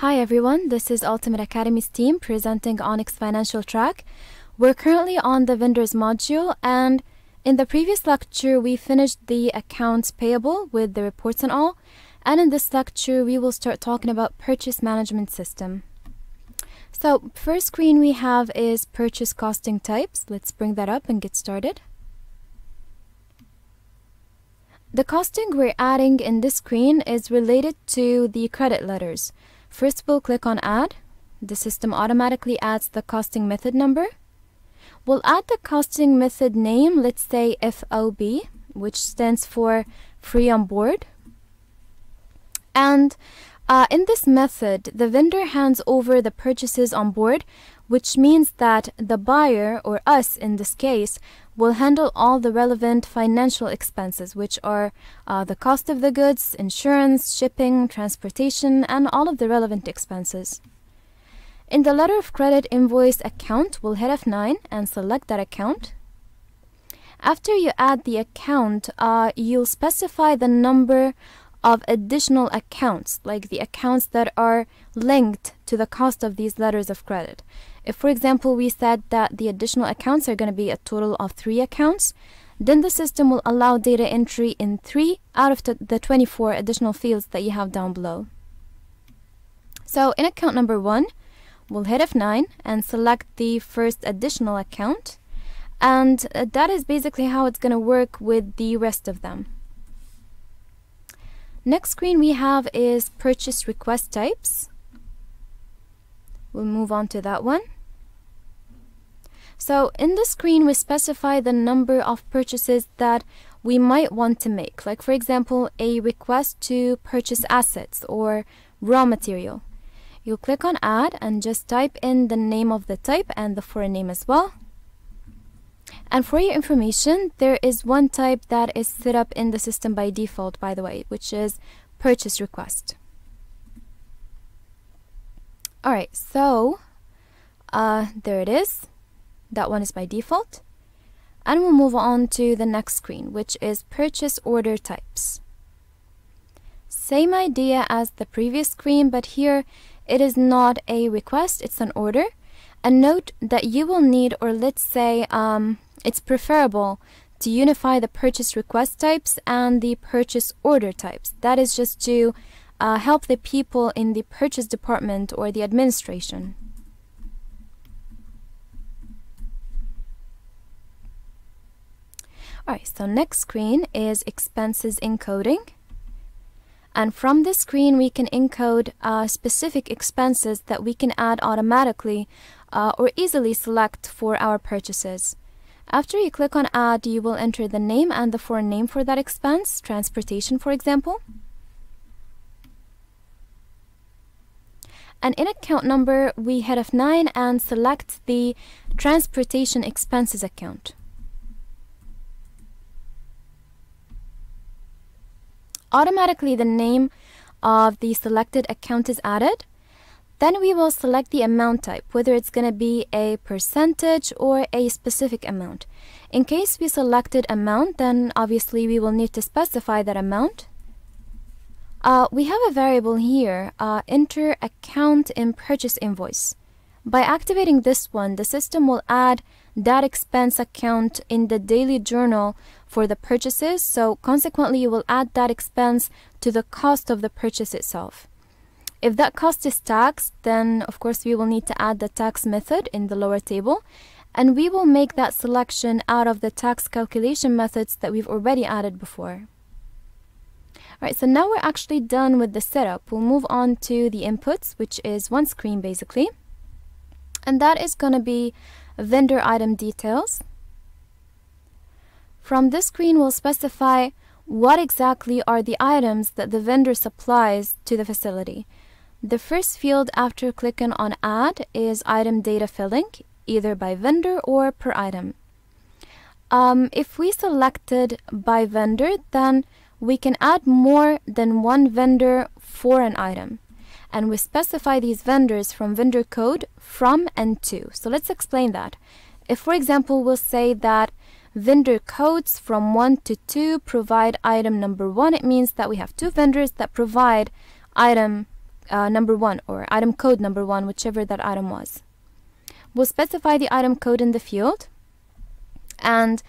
Hi everyone, this is Ultimate Academy's team presenting Onyx Financial Track. We're currently on the vendors module, and in the previous lecture we finished the accounts payable with the reports and all, and in this lecture we will start talking about purchase management system. So first screen we have is purchase costing types. Let's bring that up and get started. The costing we're adding in this screen is related to the credit letters. First, we'll click on Add. The system automatically adds the costing method number. We'll add the costing method name, let's say FOB, which stands for Free On Board. And in this method, the vendor hands over the purchases on board, which means that the buyer, or us in this case, will handle all the relevant financial expenses, which are the cost of the goods, insurance, shipping, transportation, and all of the relevant expenses. In the letter of credit invoice account, we'll hit F9 and select that account. After you add the account, you'll specify the number of additional accounts, like the accounts that are linked to the cost of these letters of credit. If, for example, we said that the additional accounts are going to be a total of 3 accounts, then the system will allow data entry in 3 out of the 24 additional fields that you have down below. So in account number 1, we'll hit F9 and select the first additional account, and that is basically how it's going to work with the rest of them. Next screen we have is purchase request types. We'll move on to that one. So in this screen we specify the number of purchases that we might want to make, like for example a request to purchase assets or raw material. You'll click on Add and just type in the name of the type and the foreign name as well. And for your information, there is one type that is set up in the system by default, by the way, which is purchase request. Alright, so there it is. That one is by default. And we'll move on to the next screen, which is purchase order types. Same idea as the previous screen, but here it is not a request, it's an order. And note that you will need, or let's say it's preferable to unify the purchase request types and the purchase order types. That is just to help the people in the purchase department or the administration. Alright, so next screen is expenses encoding. And from this screen we can encode specific expenses that we can add automatically or easily select for our purchases. After you click on Add, you will enter the name and the foreign name for that expense, transportation for example. And in account number, we hit F9 and select the transportation expenses account. Automatically the name of the selected account is added. Then we will select the amount type, whether it's going to be a percentage or a specific amount. In case we selected amount, then obviously we will need to specify that amount. We have a variable here, enter account in purchase invoice. By activating this one, the system will add that expense account in the daily journal for the purchases, so consequently you will add that expense to the cost of the purchase itself. If that cost is taxed, then of course we will need to add the tax method in the lower table, and we will make that selection out of the tax calculation methods that we've already added before. Alright, so now we're actually done with the setup. We'll move on to the inputs, which is one screen basically. And that is going to be vendor item details. From this screen we'll specify what exactly are the items that the vendor supplies to the facility. The first field after clicking on Add is item data filling, either by vendor or per item. If we selected by vendor, then we can add more than one vendor for an item. And we specify these vendors from vendor code from and to. So let's explain that. If, for example, we'll say that vendor codes from 1 to 2 provide item number 1, it means that we have 2 vendors that provide item number one, or item code number one, whichever that item was. We'll specify the item code in the field, and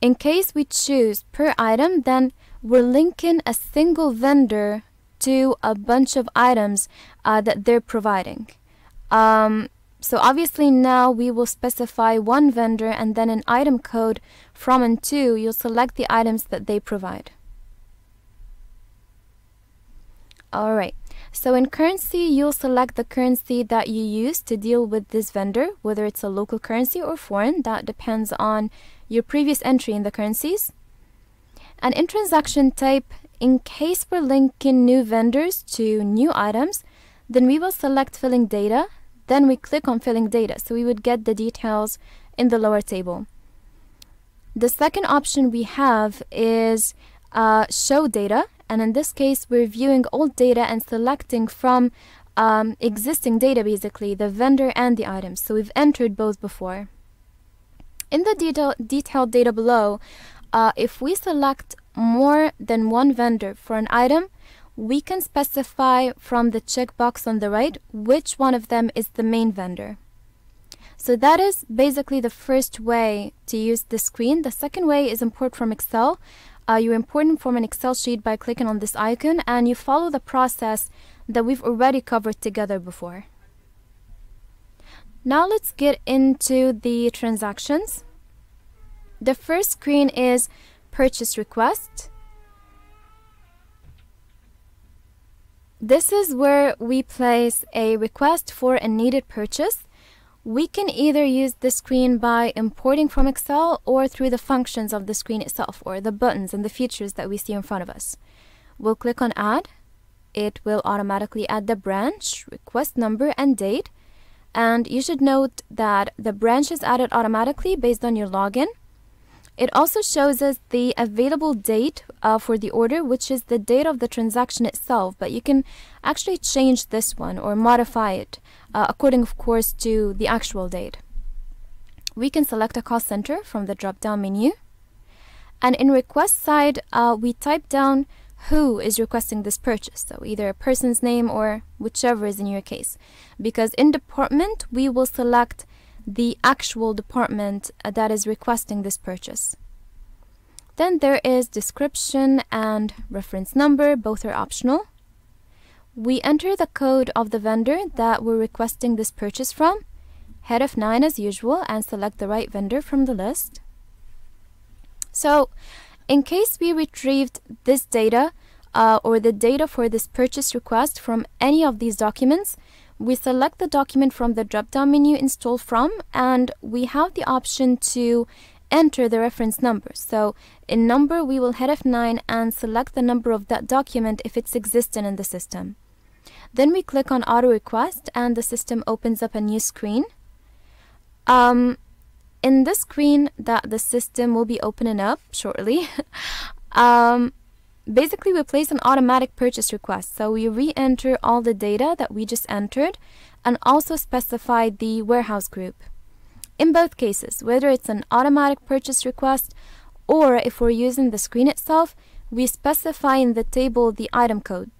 in case we choose per item, then we're linking a single vendor to a bunch of items that they're providing. So obviously now we will specify one vendor, and then in item code from and to, you'll select the items that they provide. Alright, so in currency, you'll select the currency that you use to deal with this vendor, whether it's a local currency or foreign. That depends on your previous entry in the currencies. And in transaction type, in case we're linking new vendors to new items, then we will select filling data, then we click on filling data, so we would get the details in the lower table. The second option we have is show data, and in this case we're viewing old data and selecting from existing data, basically the vendor and the items, so we've entered both before. In the detailed data below, if we select more than one vendor for an item, we can specify from the checkbox on the right which one of them is the main vendor. So that is basically the first way to use the screen. The second way is import from Excel. You import from an Excel sheet by clicking on this icon, and you follow the process that we've already covered together before. Now let's get into the transactions. The first screen is purchase request. This is where we place a request for a needed purchase. We can either use the screen by importing from Excel or through the functions of the screen itself, or the buttons and the features that we see in front of us. We'll click on add. It will automatically add the branch, request number, and date. And you should note that the branch is added automatically based on your login. It also shows us the available date for the order, which is the date of the transaction itself, but you can actually change this one or modify it according, of course, to the actual date. We can select a call center from the drop-down menu. And in request side, we type down who is requesting this purchase, so either a person's name or whichever is in your case. Because in department, we will select the actual department that is requesting this purchase. Then there is description and reference number, both are optional. We enter the code of the vendor that we're requesting this purchase from, head of 9 as usual, and select the right vendor from the list. So in case we retrieved this data or the data for this purchase request from any of these documents, we select the document from the drop-down menu, install from, and we have the option to enter the reference number. So in number, we will head F9 and select the number of that document if it's existent in the system. Then we click on auto request and the system opens up a new screen. In this screen that the system will be opening up shortly, basically, we place an automatic purchase request, so we re-enter all the data that we just entered and also specify the warehouse group. In both cases, whether it's an automatic purchase request or if we're using the screen itself, we specify in the table the item code.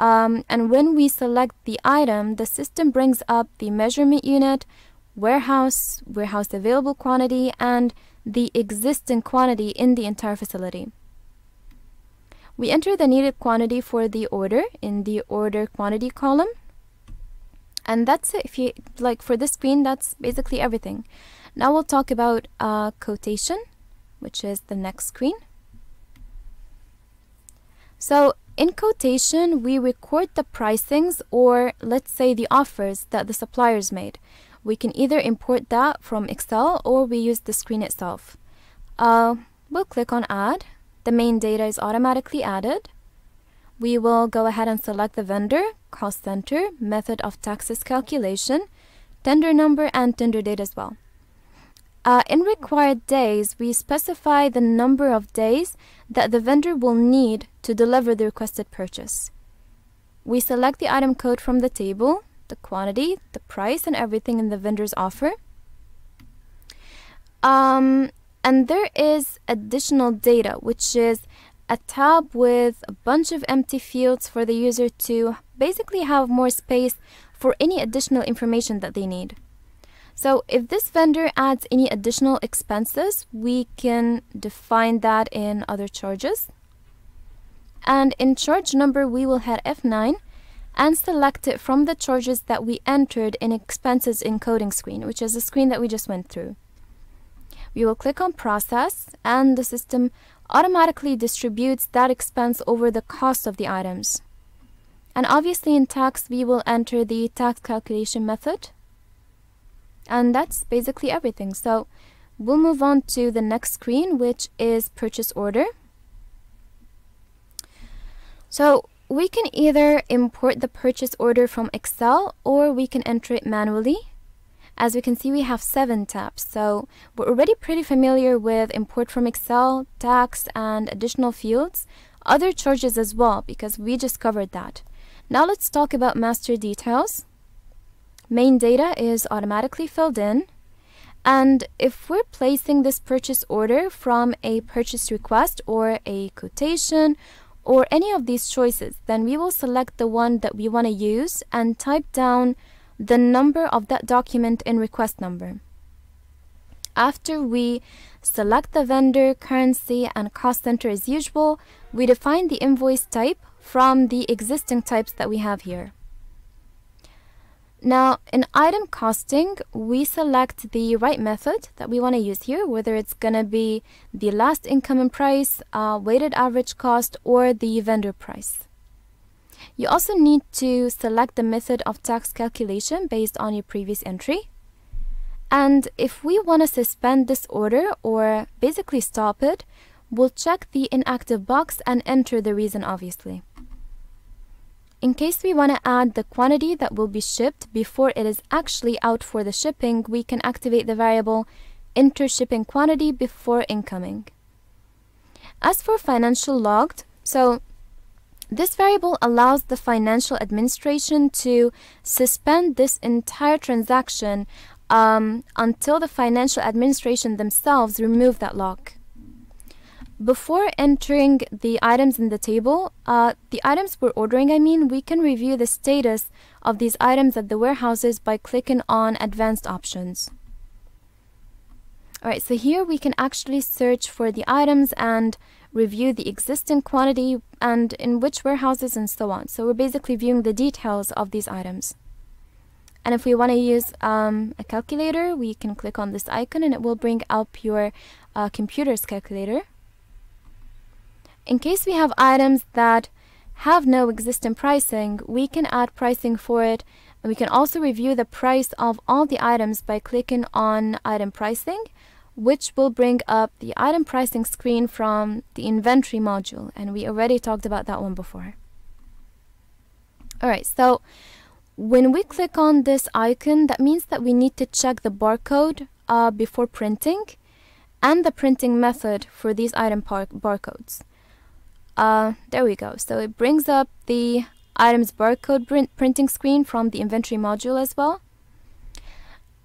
And when we select the item, the system brings up the measurement unit, warehouse, warehouse available quantity, and the existing quantity in the entire facility. We enter the needed quantity for the order in the order quantity column. And that's it. If you like, for this screen, that's basically everything. Now we'll talk about quotation, which is the next screen. So in quotation, we record the pricings, or let's say the offers that the suppliers made. We can either import that from Excel or we use the screen itself. We'll click on add. The main data is automatically added. We will go ahead and select the vendor, call center, method of taxes calculation, tender number, and tender date as well. In required days, we specify the number of days that the vendor will need to deliver the requested purchase. We select the item code from the table, the quantity, the price, and everything in the vendor's offer. And there is additional data, which is a tab with a bunch of empty fields for the user to basically have more space for any additional information that they need. So if this vendor adds any additional expenses, we can define that in other charges. And in charge number, we will hit F9 and select it from the charges that we entered in expenses encoding screen, which is the screen that we just went through. We will click on process, and the system automatically distributes that expense over the cost of the items. And obviously in tax, we will enter the tax calculation method. And that's basically everything. So we'll move on to the next screen, which is purchase order. So we can either import the purchase order from Excel, or we can enter it manually. As we can see, we have 7 tabs. So we're already pretty familiar with import from Excel, tax, and additional fields, other charges as well, because we just covered that. Now let's talk about master details. Main data is automatically filled in, and if we're placing this purchase order from a purchase request or a quotation or any of these choices, then we will select the one that we want to use and type down the number of that document in request number. After we select the vendor, currency, and cost center as usual, we define the invoice type from the existing types that we have here. Now, in item costing, we select the right method that we want to use here, whether it's going to be the last income and price, weighted average cost, or the vendor price. You also need to select the method of tax calculation based on your previous entry. And if we want to suspend this order or basically stop it, we'll check the inactive box and enter the reason, obviously. In case we want to add the quantity that will be shipped before it is actually out for the shipping, we can activate the variable enter shipping quantity before incoming. As for financial logged, so this variable allows the financial administration to suspend this entire transaction until the financial administration themselves remove that log. Before entering the items in the table, the items we're ordering, we can review the status of these items at the warehouses by clicking on advanced options. Alright, so here we can actually search for the items and review the existing quantity and in which warehouses and so on. So we're basically viewing the details of these items. And if we want to use a calculator, we can click on this icon and it will bring up your computer's calculator. In case we have items that have no existing pricing, we can add pricing for it, and we can also review the price of all the items by clicking on item pricing, which will bring up the item pricing screen from the inventory module, and we already talked about that one before. Alright, so when we click on this icon, that means that we need to check the barcode before printing and the printing method for these item barcodes. There we go. So it brings up the item's barcode printing screen from the inventory module as well.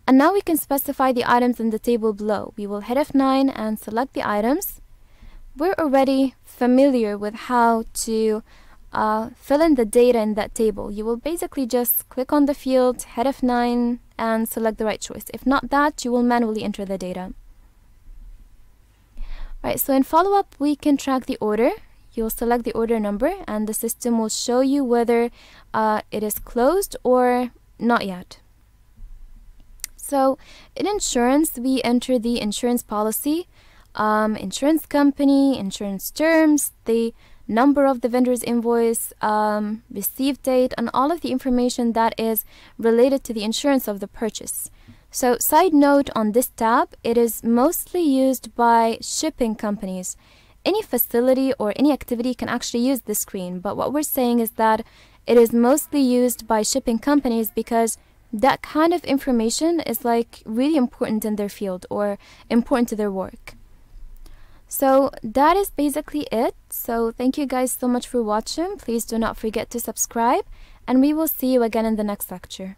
And now we can specify the items in the table below. We will hit F9 and select the items. We're already familiar with how to fill in the data in that table. You will basically just click on the field, hit F9, and select the right choice. If not that, you will manually enter the data. Alright, so in follow-up, we can track the order. You'll select the order number and the system will show you whether it is closed or not yet. So in insurance, we enter the insurance policy, insurance company, insurance terms, the number of the vendor's invoice, receive date, and all of the information that is related to the insurance of the purchase. So side note on this tab, it is mostly used by shipping companies. Any facility or any activity can actually use this screen, but what we're saying is that it is mostly used by shipping companies because that kind of information is like really important in their field or important to their work. So that is basically it. So thank you guys so much for watching. Please do not forget to subscribe, and we will see you again in the next lecture.